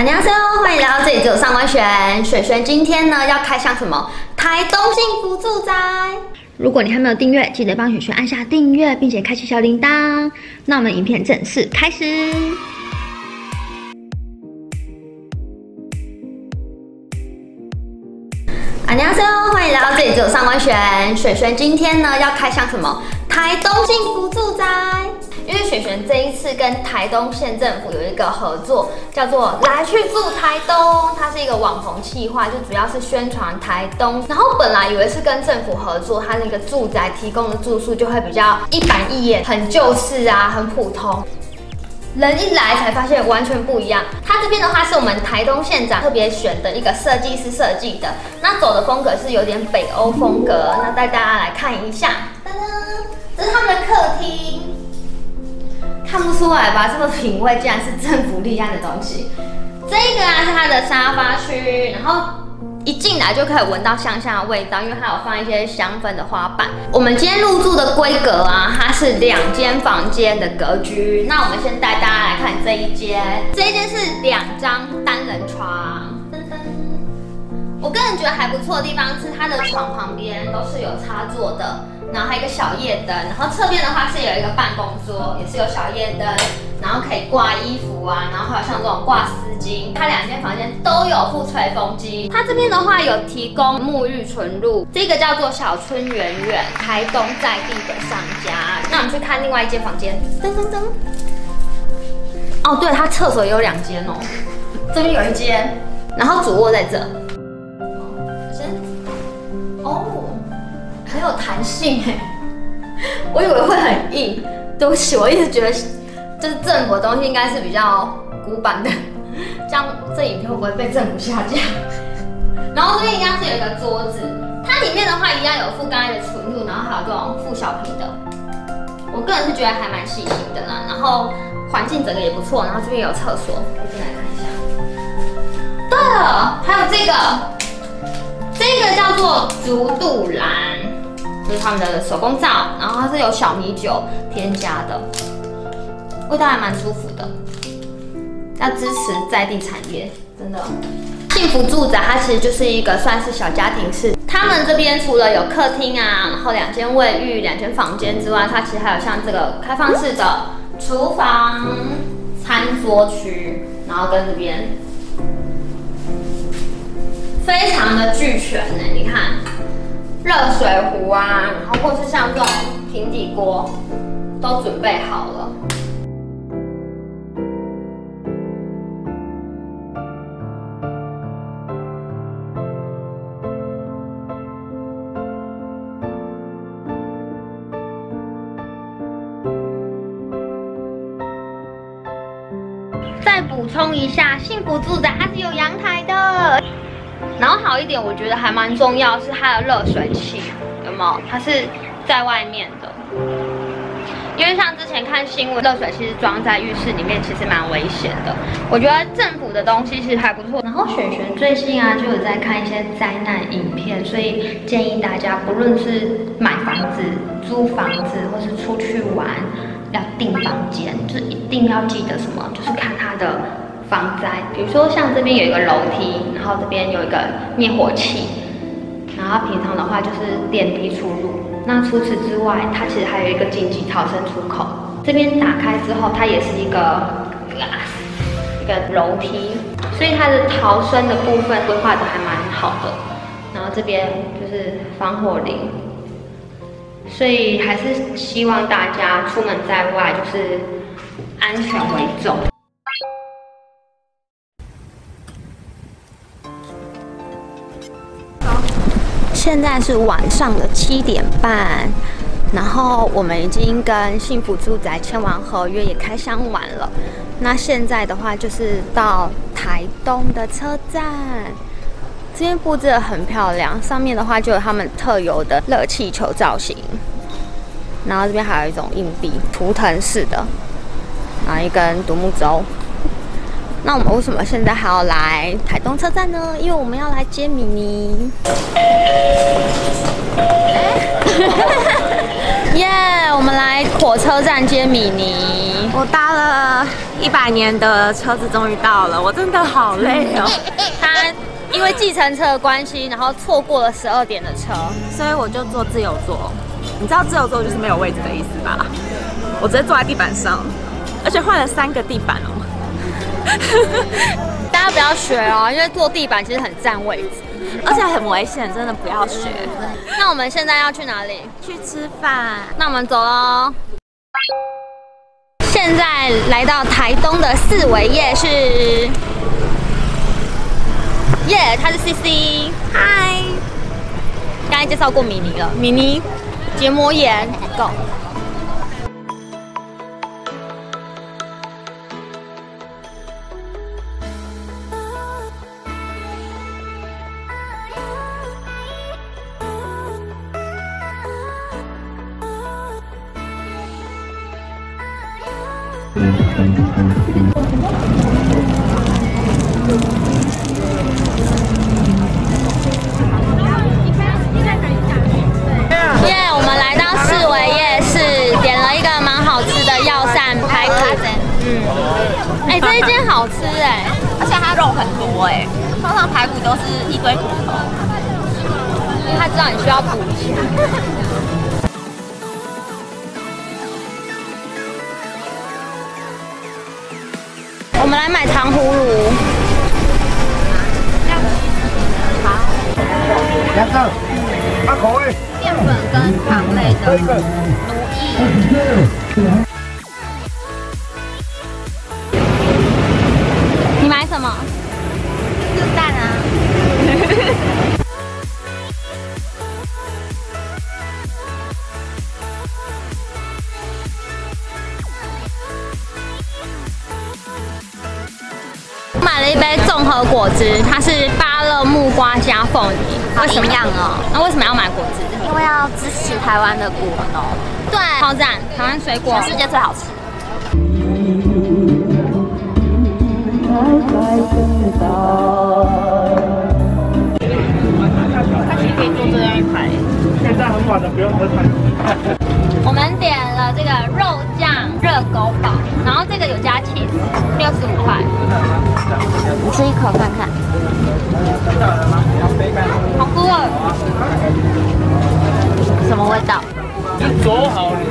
안녕하세요，欢迎来到这里只有上官璇。璇璇今天呢要开箱什么？台东幸福住宅。如果你还没有订阅，记得帮璇璇按下订阅，并且开启小铃铛。那我们影片正式开始。 안녕하세요，欢迎来到这里只有上官璇。璇璇今天呢要开箱什么？台东幸福住宅。因为璇璇这一次跟台东县政府有一个合作，叫做“来去住台东”，它是一个网红企划，就主要是宣传台东。然后本来以为是跟政府合作，它那个住宅提供的住宿就会比较一板一眼，很旧式啊，很普通。 人一来才发现完全不一样。它这边的话是我们台东县长特别选的一个设计师设计的，那走的风格是有点北欧风格。那带大家来看一下，噔噔，这是他们的客厅，看不出来吧？这个品味竟然是政府立案的东西。这个啊是它的沙发区，然后。 一进来就可以闻到香香的味道，因为它有放一些香氛的花瓣。我们今天入住的规格啊，它是2间房间的格局。那我们先带大家来看这一间，这一间是2张单人床。噔噔，我个人觉得还不错的地方是它的床旁边都是有插座的，然后还有一个小夜灯，然后侧面的话是有一个办公桌，也是有小夜灯，然后可以挂衣服啊，然后还有像这种挂丝。 它2间房间都有附吹风机，它这边的话有提供沐浴纯露，这个叫做小春圆圆，台东在地的商家。那我们去看另外一间房间，噔噔噔。哦，对，它厕所也有2间哦，这边有一间，然后主卧在这。哦，很有弹性哎，我以为会很硬，对不起，我一直觉得就是政府的东西应该是比较古板的。 这样这影片会不会被政府下架？然后这边一样是有一个桌子，它里面的话一样有附刚才的纯露，然后还有这种附小瓶的。我个人是觉得还蛮细心的啦，然后环境整个也不错，然后这边有厕所，我进来看一下。对了，还有这个，这个叫做竹肚兰，就是他们的手工皂，然后它是有小米酒添加的，味道还蛮舒服的。 要支持在地产业，真的。幸福住宅它其实就是一个算是小家庭式，他们这边除了有客厅啊，然后2间卫浴、2间房间之外，它其实还有像这个开放式的厨房、餐桌区，然后跟这边非常的俱全呢。你看，热水壶啊，然后或是像这种平底锅，都准备好了。 再补充一下，幸福住宅它是有阳台的，然后好一点，我觉得还蛮重要是它的热水器，有没有？它是在外面的，因为像之前看新闻，热水器是装在浴室里面，其实蛮危险的。我觉得政府的东西其实还不错。然后璇璇最近啊就有在看一些灾难影片，所以建议大家不论是买房子、租房子，或是出去玩。 要订房间，就是一定要记得什么，就是看它的防灾。比如说像这边有一个楼梯，然后这边有一个灭火器，然后平常的话就是电梯出入。那除此之外，它其实还有一个紧急逃生出口，这边打开之后，它也是一个楼梯，所以它的逃生的部分规划的还蛮好的。然后这边就是防火铃。 所以还是希望大家出门在外就是安全为重。现在是晚上的7点半，然后我们已经跟幸福住宅签完合约，也开箱完了。那现在的话就是到台东的车站。 这边布置得很漂亮，上面的话就有他们特有的热气球造型，然后这边还有一种硬币，图腾式的，然后一根独木舟。那我们为什么现在还要来台东车站呢？因为我们要来接米妮。耶，我们来火车站接米妮。我搭了100年的车子终于到了，我真的好累哦。他因为计程车的关系，然后错过了12点的车，所以我就坐自由座。你知道自由座就是没有位置的意思吧？我直接坐在地板上，而且换了3个地板哦。大家不要学哦，因为坐地板其实很占位置，而且很危险，真的不要学。那我们现在要去哪里？去吃饭。那我们走喽。 现在来到台东的四维夜市，他是 CC， 嗨，刚才介绍过米妮了，米妮结膜炎 ，Go。我们来到四维夜市，点了一个蛮好吃的药膳排骨。哎，这一间好吃哎，而且它肉很多哎，通常排骨都是一堆骨头，因为他知道你需要补一下。 我们来买糖葫芦。好。2个。8口味。淀粉跟糖类的。你买什么？是蛋啊。买了一杯综合果汁，它是芭乐木瓜加凤梨，好营养哦。那为什么要买果汁？因为要支持台湾的果农。对，超赞！台湾水果，全世界最好吃。它其实可以做这样一排。现在很晚了，不用喝汤。我们点了这个肉酱热狗堡，然后这个有加起司，65块。 你吃一口看看，好酷啊！什么味道？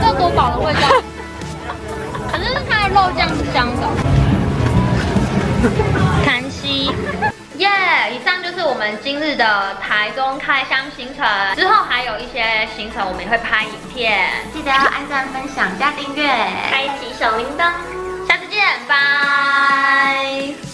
热狗堡的味道，反正是它的肉酱是香的。看戏，耶！以上就是我们今日的台中开箱行程，之后还有一些行程我们也会拍影片，记得要按赞、分享、加订阅，开启小铃铛，下次见，拜。